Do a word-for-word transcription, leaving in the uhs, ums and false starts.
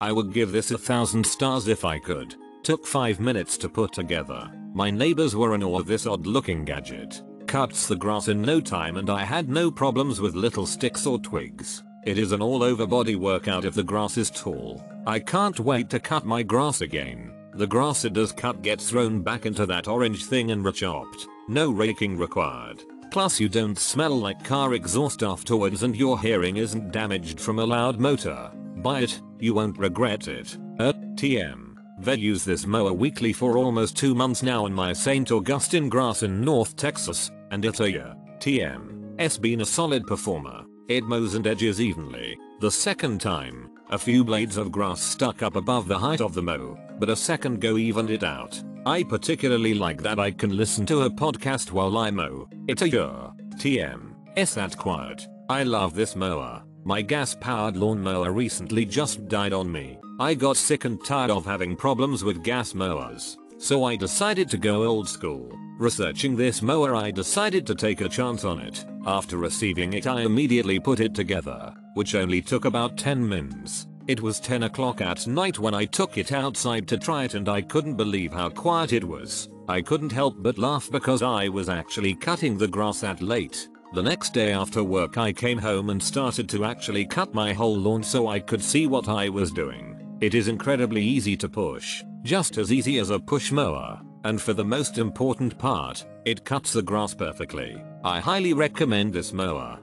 I would give this a thousand stars if I could. Took five minutes to put together. My neighbors were in awe of this odd looking gadget. Cuts the grass in no time and I had no problems with little sticks or twigs. It is an all over body workout if the grass is tall. I can't wait to cut my grass again. The grass it does cut gets thrown back into that orange thing and re-chopped. No raking required. Plus you don't smell like car exhaust afterwards and your hearing isn't damaged from a loud motor. Buy it, you won't regret it. Uh, T M. They use this mower weekly for almost two months now in my Saint Augustine grass in North Texas, and it's a year. T M. It's been a solid performer. It mows and edges evenly. The second time, a few blades of grass stuck up above the height of the mow, but a second go evened it out. I particularly like that I can listen to a podcast while I mow. It's a year. T M. It's that quiet. I love this mower. My gas-powered lawnmower recently just died on me. I got sick and tired of having problems with gas mowers, so I decided to go old school. Researching this mower, I decided to take a chance on it. After receiving it, I immediately put it together, which only took about ten minutes. It was ten o'clock at night when I took it outside to try it, and I couldn't believe how quiet it was. I couldn't help but laugh because I was actually cutting the grass that late. The next day after work I came home and started to actually cut my whole lawn so I could see what I was doing. It is incredibly easy to push, just as easy as a push mower, and for the most important part, it cuts the grass perfectly. I highly recommend this mower.